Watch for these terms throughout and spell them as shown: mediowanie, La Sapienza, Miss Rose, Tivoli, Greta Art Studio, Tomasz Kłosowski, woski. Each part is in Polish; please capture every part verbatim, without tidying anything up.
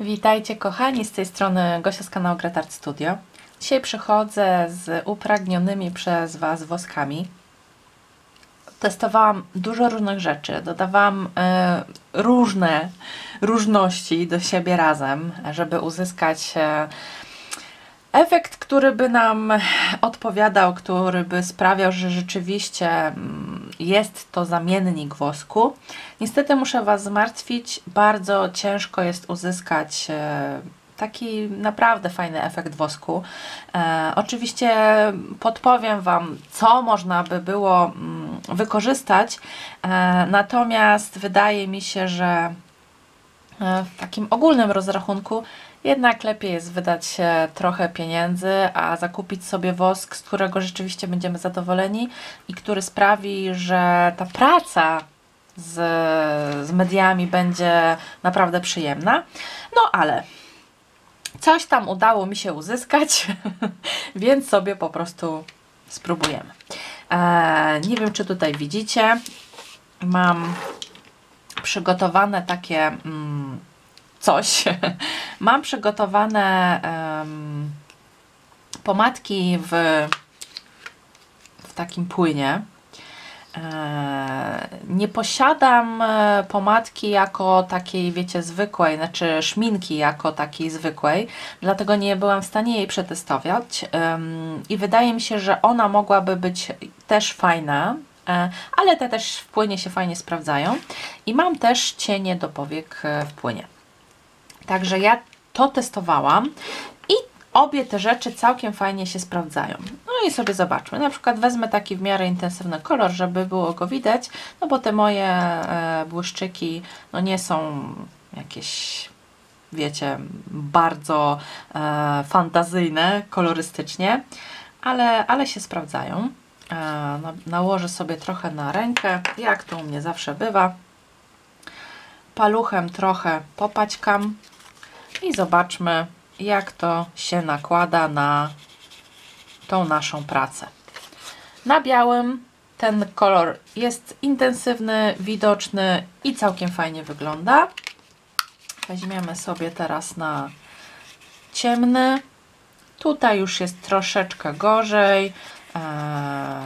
Witajcie kochani, z tej strony Gosia z kanału Greta Art Studio. Dzisiaj przychodzę z upragnionymi przez Was woskami. Testowałam dużo różnych rzeczy, dodawałam y, różne różności do siebie razem, żeby uzyskać y, efekt, który by nam odpowiadał, który by sprawiał, że rzeczywiście jest to zamiennik wosku. Niestety muszę Was zmartwić, bardzo ciężko jest uzyskać taki naprawdę fajny efekt wosku. E, oczywiście podpowiem Wam, co można by było wykorzystać, e, natomiast wydaje mi się, że w takim ogólnym rozrachunku jednak lepiej jest wydać trochę pieniędzy, a zakupić sobie wosk, z którego rzeczywiście będziemy zadowoleni i który sprawi, że ta praca z, z mediami będzie naprawdę przyjemna. No ale coś tam udało mi się uzyskać, więc sobie po prostu spróbujemy. Eee, nie wiem, czy tutaj widzicie, mam przygotowane takie mm, coś. Mam przygotowane um, pomadki w, w takim płynie. E, nie posiadam pomadki jako takiej, wiecie, zwykłej, znaczy szminki jako takiej zwykłej, dlatego nie byłam w stanie jej przetestować. E, I wydaje mi się, że ona mogłaby być też fajna, ale te też w płynie się fajnie sprawdzają i mam też cienie do powiek w płynie. Także ja to testowałam i obie te rzeczy całkiem fajnie się sprawdzają. No i sobie zobaczmy, na przykład wezmę taki w miarę intensywny kolor, żeby było go widać, no bo te moje błyszczyki no nie są jakieś, wiecie, bardzo fantazyjne kolorystycznie, ale, ale się sprawdzają. Nałożę sobie trochę na rękę, jak to u mnie zawsze bywa. Paluchem trochę popaćkam i zobaczmy, jak to się nakłada na tą naszą pracę. Na białym ten kolor jest intensywny, widoczny i całkiem fajnie wygląda. Weźmiemy sobie teraz na ciemny. Tutaj już jest troszeczkę gorzej.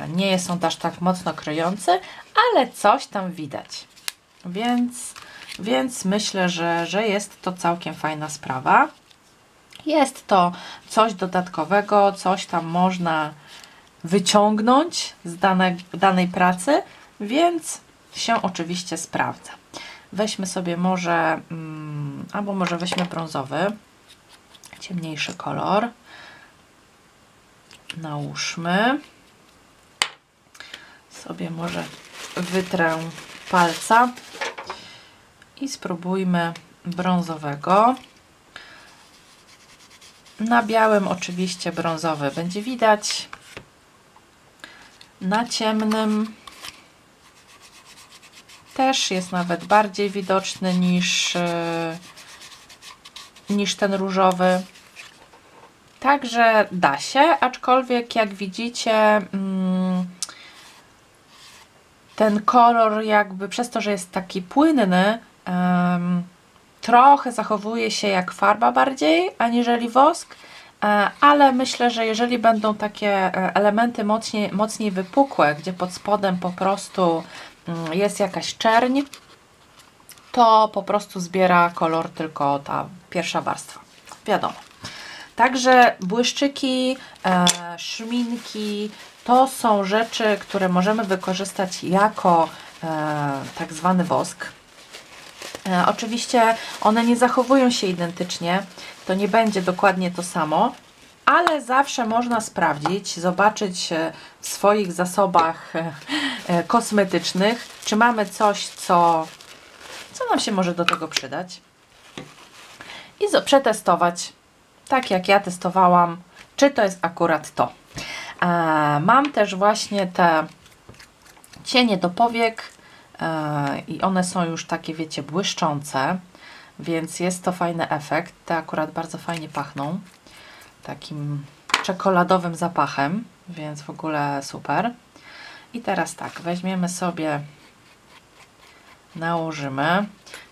Nie jest on aż tak mocno kryjący, ale coś tam widać, więc, więc myślę, że, że jest to całkiem fajna sprawa. Jest to coś dodatkowego, coś tam można wyciągnąć z danej, danej pracy, więc się oczywiście sprawdza. Weźmy sobie może, mm, albo może weźmy brązowy, ciemniejszy kolor. Nałóżmy, sobie może wytrę palca i spróbujmy brązowego. Na białym oczywiście brązowy będzie widać, na ciemnym też jest nawet bardziej widoczny niż, niż ten różowy. Także da się, aczkolwiek jak widzicie, ten kolor jakby przez to, że jest taki płynny, trochę zachowuje się jak farba bardziej, aniżeli wosk, ale myślę, że jeżeli będą takie elementy mocniej, mocniej wypukłe, gdzie pod spodem po prostu jest jakaś czerń, to po prostu zbiera kolor tylko ta pierwsza warstwa, wiadomo. Także błyszczyki, e, szminki to są rzeczy, które możemy wykorzystać jako e, tak zwany wosk. E, oczywiście one nie zachowują się identycznie, to nie będzie dokładnie to samo, ale zawsze można sprawdzić, zobaczyć w swoich zasobach e, kosmetycznych, czy mamy coś, co, co nam się może do tego przydać i przetestować. Tak jak ja testowałam, czy to jest akurat to. E, mam też właśnie te cienie do powiek e, i one są już takie, wiecie, błyszczące, więc jest to fajny efekt. Te akurat bardzo fajnie pachną, takim czekoladowym zapachem, więc w ogóle super. I teraz tak, weźmiemy sobie, nałożymy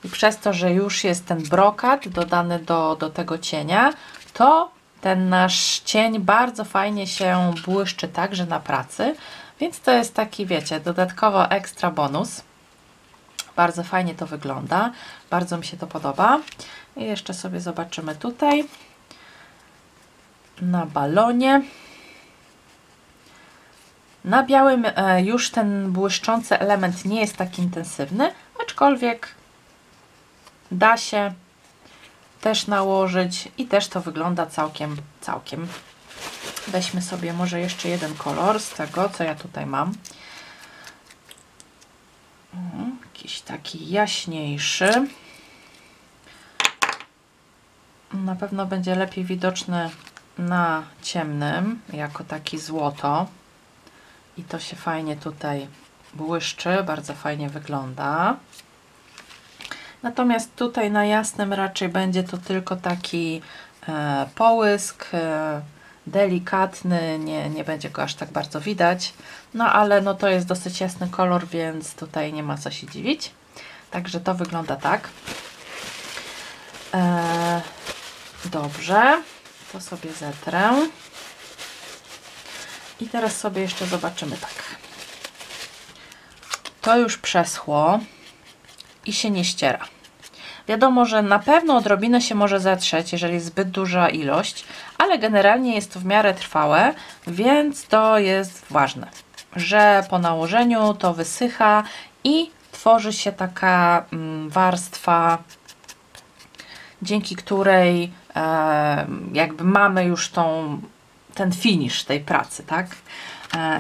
i przez to, że już jest ten brokat dodany do, do tego cienia, to ten nasz cień bardzo fajnie się błyszczy także na pracy, więc to jest taki, wiecie, dodatkowo ekstra bonus. Bardzo fajnie to wygląda, bardzo mi się to podoba. I jeszcze sobie zobaczymy tutaj na balonie. Na białym już ten błyszczący element nie jest tak intensywny, aczkolwiek da się też nałożyć i też to wygląda całkiem, całkiem. Weźmy sobie może jeszcze jeden kolor z tego, co ja tutaj mam. Jakiś taki jaśniejszy. Na pewno będzie lepiej widoczny na ciemnym, jako taki złoto. I to się fajnie tutaj błyszczy, bardzo fajnie wygląda. Natomiast tutaj na jasnym raczej będzie to tylko taki e, połysk, e, delikatny, nie, nie będzie go aż tak bardzo widać. No ale no to jest dosyć jasny kolor, więc tutaj nie ma co się dziwić. Także to wygląda tak. E, dobrze, to sobie zetrę. I teraz sobie jeszcze zobaczymy tak. To już przeschło i się nie ściera. Wiadomo, że na pewno odrobinę się może zetrzeć, jeżeli jest zbyt duża ilość, ale generalnie jest to w miarę trwałe, więc to jest ważne, że po nałożeniu to wysycha i tworzy się taka warstwa, dzięki której e, jakby mamy już tą ten finisz tej pracy, tak?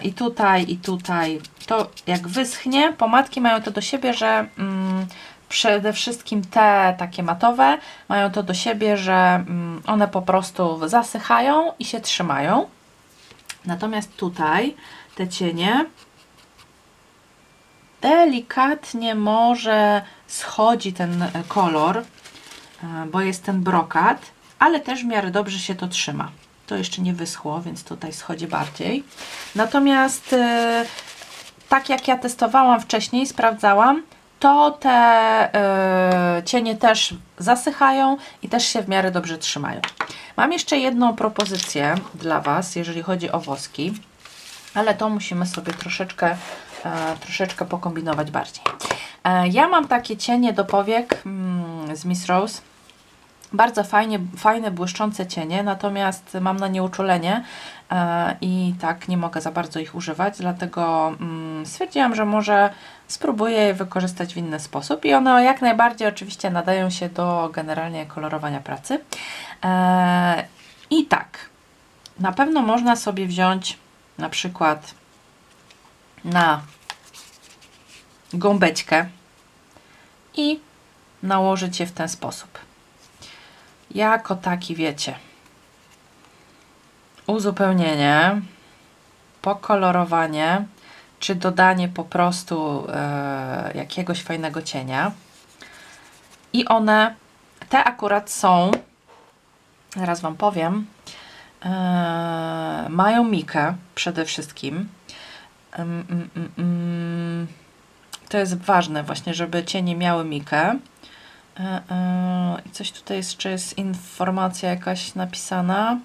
I tutaj, i tutaj. To jak wyschnie, pomadki mają to do siebie, że mm, przede wszystkim te takie matowe mają to do siebie, że mm, one po prostu zasychają i się trzymają. Natomiast tutaj te cienie delikatnie może schodzi ten kolor, bo jest ten brokat, ale też w miarę dobrze się to trzyma. To jeszcze nie wyschło, więc tutaj schodzi bardziej. Natomiast yy, tak jak ja testowałam wcześniej, sprawdzałam, to te yy, cienie też zasychają i też się w miarę dobrze trzymają. Mam jeszcze jedną propozycję dla Was, jeżeli chodzi o woski, ale to musimy sobie troszeczkę, yy, troszeczkę pokombinować bardziej. Yy, ja mam takie cienie do powiek yy, z Miss Rose. Bardzo fajnie, fajne, błyszczące cienie, natomiast mam na nie uczulenie e, i tak nie mogę za bardzo ich używać, dlatego mm, stwierdziłam, że może spróbuję je wykorzystać w inny sposób i one jak najbardziej oczywiście nadają się do generalnie kolorowania pracy. E, I tak, na pewno można sobie wziąć na przykład na gąbeczkę i nałożyć je w ten sposób. Jako taki, wiecie, uzupełnienie, pokolorowanie, czy dodanie po prostu e, jakiegoś fajnego cienia. I one, te akurat są, zaraz Wam powiem, e, mają mikę przede wszystkim. Mm, mm, mm, to jest ważne właśnie, żeby cienie miały mikę. I coś tutaj jest, czy jest informacja jakaś napisana?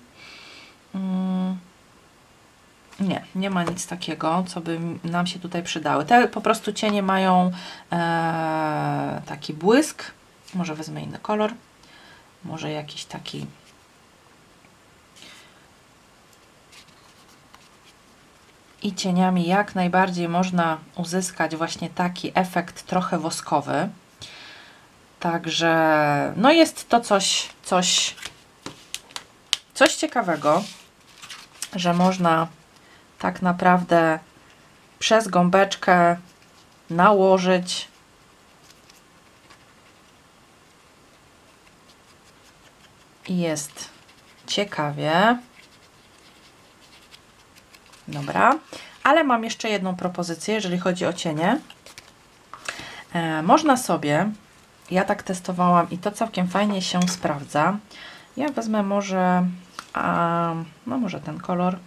Nie, nie ma nic takiego, co by nam się tutaj przydały. Te po prostu cienie mają e, taki błysk. Może wezmę inny kolor. Może jakiś taki i cieniami jak najbardziej można uzyskać właśnie taki efekt trochę woskowy. Także no jest to coś, coś, coś ciekawego, że można tak naprawdę przez gąbeczkę nałożyć i jest ciekawie. Dobra, ale mam jeszcze jedną propozycję, jeżeli chodzi o cienie. E, można sobie... Ja tak testowałam i to całkiem fajnie się sprawdza. Ja wezmę może, a, no może ten kolor.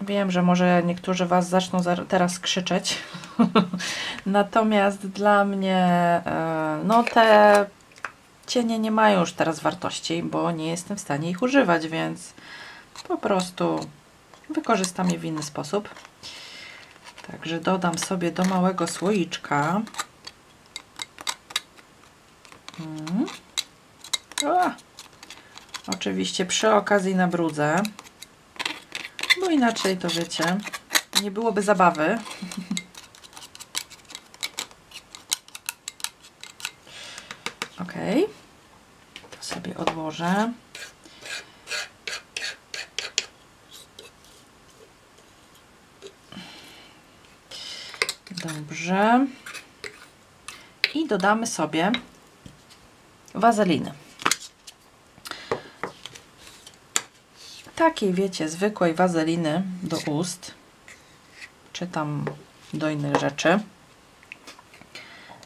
Wiem, że może niektórzy Was zaczną teraz krzyczeć, natomiast dla mnie no te cienie nie mają już teraz wartości, bo nie jestem w stanie ich używać, więc po prostu wykorzystam je w inny sposób. Także dodam sobie do małego słoiczka. Hmm. O! Oczywiście przy okazji nabrudzę, bo inaczej to wiecie, nie byłoby zabawy. Ok, to sobie odłożę. Dobrze. I dodamy sobie wazeliny. Takiej, wiecie, zwykłej wazeliny do ust, czy tam do innych rzeczy.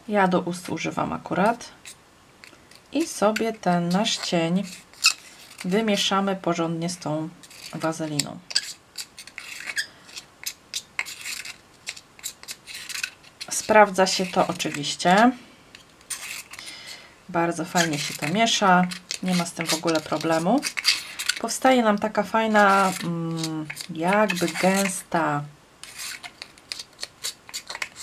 Ja do ust używam akurat. I sobie ten nasz cień wymieszamy porządnie z tą wazeliną. Sprawdza się to oczywiście. Bardzo fajnie się to miesza. Nie ma z tym w ogóle problemu. Powstaje nam taka fajna, jakby gęsta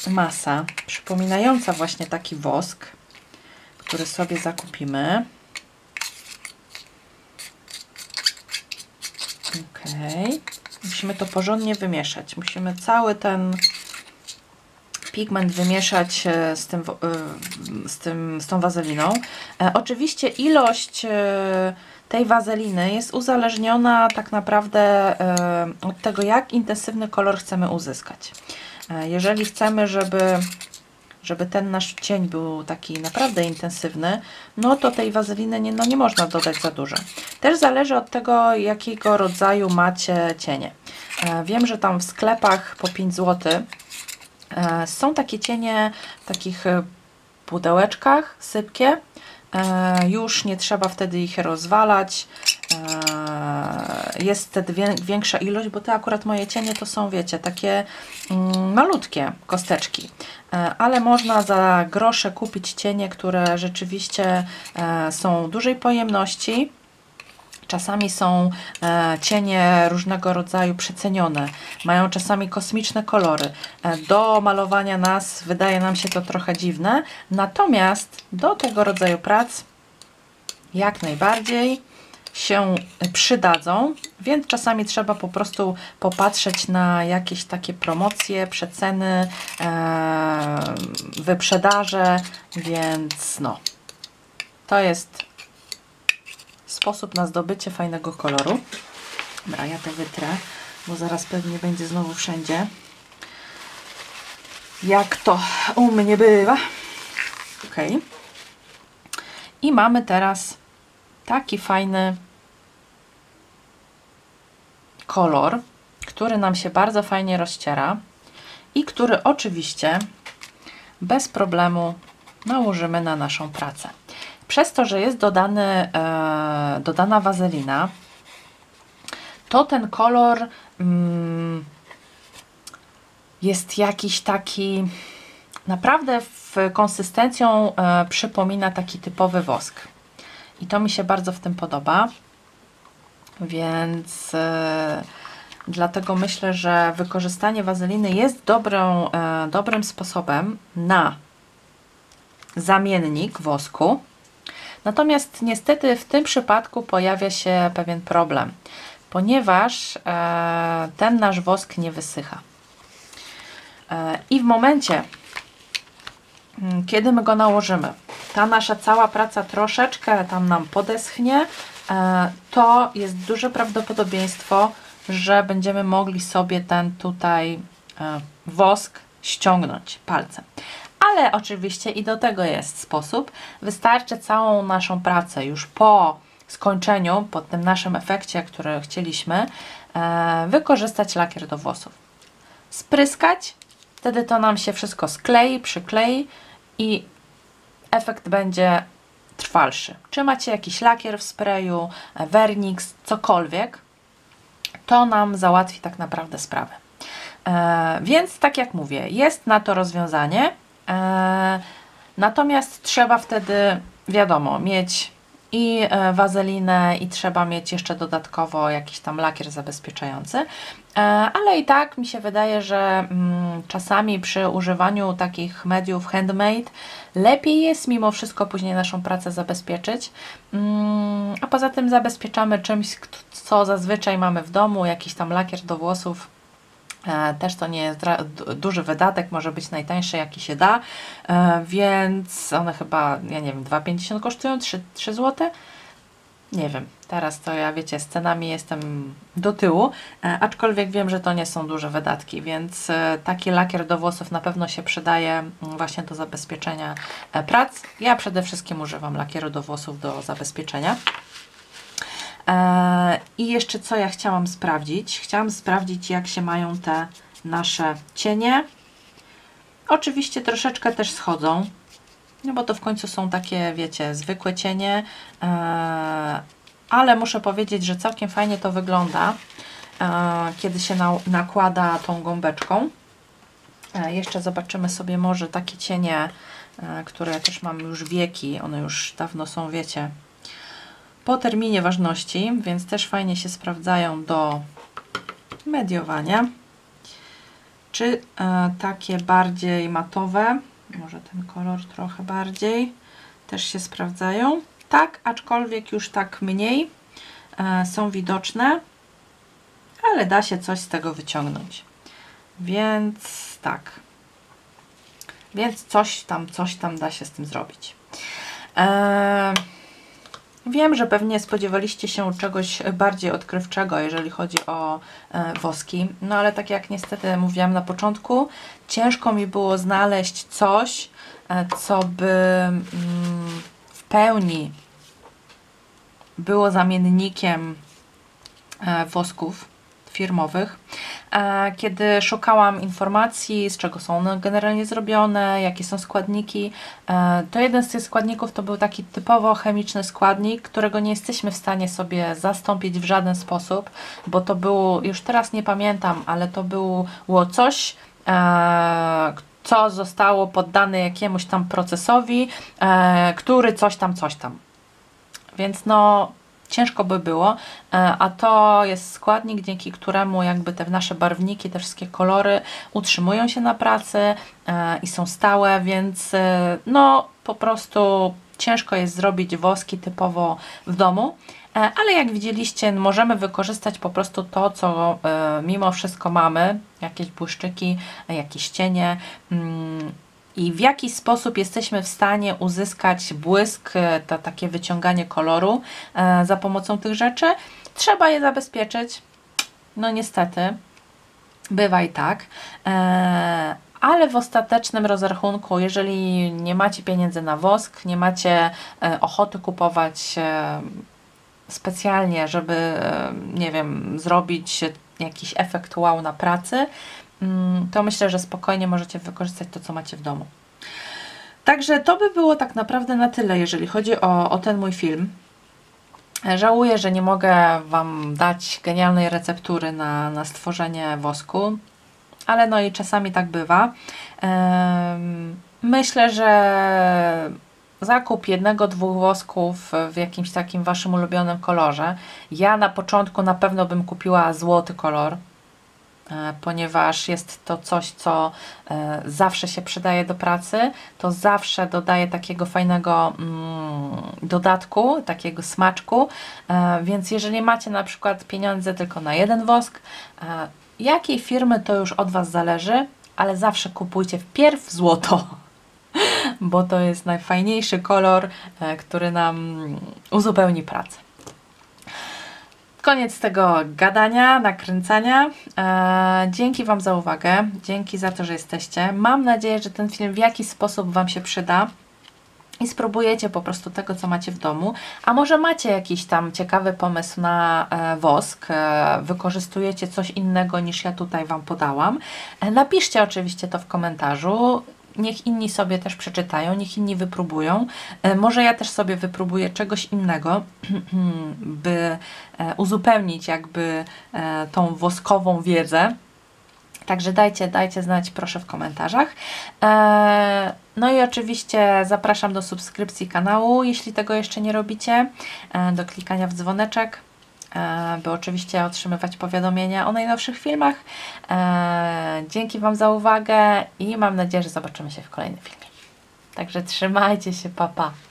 masa, przypominająca właśnie taki wosk, który sobie zakupimy. Ok. Musimy to porządnie wymieszać. Musimy cały ten pigment wymieszać z tym, z tym, z tą wazeliną. Oczywiście ilość tej wazeliny jest uzależniona tak naprawdę od tego, jak intensywny kolor chcemy uzyskać. Jeżeli chcemy, żeby, żeby ten nasz cień był taki naprawdę intensywny, no to tej wazeliny nie, no nie można dodać za dużo. Też zależy od tego, jakiego rodzaju macie cienie. Wiem, że tam w sklepach po pięć złotych są takie cienie w takich pudełeczkach, sypkie. Już nie trzeba wtedy ich rozwalać. Jest wtedy większa ilość, bo te akurat moje cienie to są, wiecie, takie malutkie kosteczki. Ale można za grosze kupić cienie, które rzeczywiście są dużej pojemności. Czasami są cienie różnego rodzaju przecenione, mają czasami kosmiczne kolory. Do malowania nas wydaje nam się to trochę dziwne, natomiast do tego rodzaju prac jak najbardziej się przydadzą, więc czasami trzeba po prostu popatrzeć na jakieś takie promocje, przeceny, wyprzedaże, więc no, to jest sposób na zdobycie fajnego koloru. Dobra, ja to wytrę, bo zaraz pewnie będzie znowu wszędzie. Jak to u mnie bywa. Ok. I mamy teraz taki fajny kolor, który nam się bardzo fajnie rozciera i który oczywiście bez problemu nałożymy na naszą pracę. Przez to, że jest dodany, e, dodana wazelina, to ten kolor mm, jest jakiś taki, naprawdę w konsystencją e, przypomina taki typowy wosk. I to mi się bardzo w tym podoba, więc e, dlatego myślę, że wykorzystanie wazeliny jest dobrą, e, dobrym sposobem na zamiennik wosku. Natomiast niestety w tym przypadku pojawia się pewien problem, ponieważ e, ten nasz wosk nie wysycha. E, I w momencie, kiedy my go nałożymy, ta nasza cała praca troszeczkę tam nam podeschnie, e, to jest duże prawdopodobieństwo, że będziemy mogli sobie ten tutaj e, wosk ściągnąć palcem. Ale oczywiście i do tego jest sposób. Wystarczy całą naszą pracę już po skończeniu, po tym naszym efekcie, który chcieliśmy, e, wykorzystać lakier do włosów. Spryskać, wtedy to nam się wszystko sklei, przyklei i efekt będzie trwalszy. Czy macie jakiś lakier w sprayu, werniks, cokolwiek, to nam załatwi tak naprawdę sprawę. E, więc tak jak mówię, jest na to rozwiązanie, e, natomiast trzeba wtedy, wiadomo, mieć i wazelinę, i trzeba mieć jeszcze dodatkowo jakiś tam lakier zabezpieczający, ale i tak mi się wydaje, że czasami przy używaniu takich mediów handmade lepiej jest mimo wszystko później naszą pracę zabezpieczyć, a poza tym zabezpieczamy czymś, co zazwyczaj mamy w domu, jakiś tam lakier do włosów. Też to nie jest duży wydatek, może być najtańszy jaki się da, więc one chyba, ja nie wiem, dwa pięćdziesiąt kosztują, trzy złote? Nie wiem, teraz to ja wiecie, z cenami jestem do tyłu, aczkolwiek wiem, że to nie są duże wydatki, więc taki lakier do włosów na pewno się przydaje właśnie do zabezpieczenia prac. Ja przede wszystkim używam lakieru do włosów do zabezpieczenia. I jeszcze co ja chciałam sprawdzić? Chciałam sprawdzić, jak się mają te nasze cienie. Oczywiście troszeczkę też schodzą, no bo to w końcu są takie, wiecie, zwykłe cienie, ale muszę powiedzieć, że całkiem fajnie to wygląda, kiedy się nakłada tą gąbeczką. Jeszcze zobaczymy sobie może takie cienie, które ja też mam już wieki, one już dawno są, wiecie, po terminie ważności, więc też fajnie się sprawdzają do mediowania. Czy e, takie bardziej matowe, może ten kolor trochę bardziej, też się sprawdzają. Tak, aczkolwiek już tak mniej e, są widoczne, ale da się coś z tego wyciągnąć. Więc tak, więc coś tam, coś tam da się z tym zrobić. E, Wiem, że pewnie spodziewaliście się czegoś bardziej odkrywczego, jeżeli chodzi o e, woski, no ale tak jak niestety mówiłam na początku, ciężko mi było znaleźć coś, e, co by mm, w pełni było zamiennikiem e, wosków firmowych. E, kiedy szukałam informacji, z czego są one generalnie zrobione, jakie są składniki, e, to jeden z tych składników to był taki typowo chemiczny składnik, którego nie jesteśmy w stanie sobie zastąpić w żaden sposób, bo to było, już teraz nie pamiętam, ale to było coś, e, co zostało poddane jakiemuś tam procesowi, e, który coś tam, coś tam. Więc no, ciężko by było, a to jest składnik, dzięki któremu jakby te nasze barwniki, te wszystkie kolory utrzymują się na pracy i są stałe, więc no po prostu ciężko jest zrobić woski typowo w domu, ale jak widzieliście, możemy wykorzystać po prostu to, co mimo wszystko mamy, jakieś błyszczyki, jakieś cienie, i w jaki sposób jesteśmy w stanie uzyskać błysk, to takie wyciąganie koloru e, za pomocą tych rzeczy. Trzeba je zabezpieczyć, no niestety, bywa i tak, e, ale w ostatecznym rozrachunku, jeżeli nie macie pieniędzy na wosk, nie macie e, ochoty kupować e, specjalnie, żeby, e, nie wiem, zrobić jakiś efekt wow na pracy, to myślę, że spokojnie możecie wykorzystać to, co macie w domu. Także to by było tak naprawdę na tyle, jeżeli chodzi o, o ten mój film. Żałuję, że nie mogę Wam dać genialnej receptury na, na stworzenie wosku, ale no i czasami tak bywa. Myślę, że zakup jednego, dwóch wosków w jakimś takim Waszym ulubionym kolorze. Ja na początku na pewno bym kupiła złoty kolor, ponieważ jest to coś, co zawsze się przydaje do pracy, to zawsze dodaje takiego fajnego mm, dodatku, takiego smaczku, więc jeżeli macie na przykład pieniądze tylko na jeden wosk, jakiej firmy to już od Was zależy, ale zawsze kupujcie wpierw złoto, bo to jest najfajniejszy kolor, który nam uzupełni pracę. Koniec tego gadania, nakręcania. E, dzięki Wam za uwagę, dzięki za to, że jesteście. Mam nadzieję, że ten film w jakiś sposób Wam się przyda i spróbujecie po prostu tego, co macie w domu. A może macie jakiś tam ciekawy pomysł na e, wosk, e, wykorzystujecie coś innego niż ja tutaj Wam podałam. E, napiszcie oczywiście to w komentarzu. niech inni sobie też przeczytają, niech inni wypróbują. Może ja też sobie wypróbuję czegoś innego, by uzupełnić jakby tą woskową wiedzę. Także dajcie, dajcie znać proszę w komentarzach. No i oczywiście zapraszam do subskrypcji kanału, jeśli tego jeszcze nie robicie, do klikania w dzwoneczek, by oczywiście otrzymywać powiadomienia o najnowszych filmach. Dzięki Wam za uwagę i mam nadzieję, że zobaczymy się w kolejnym filmie. Także trzymajcie się, pa pa!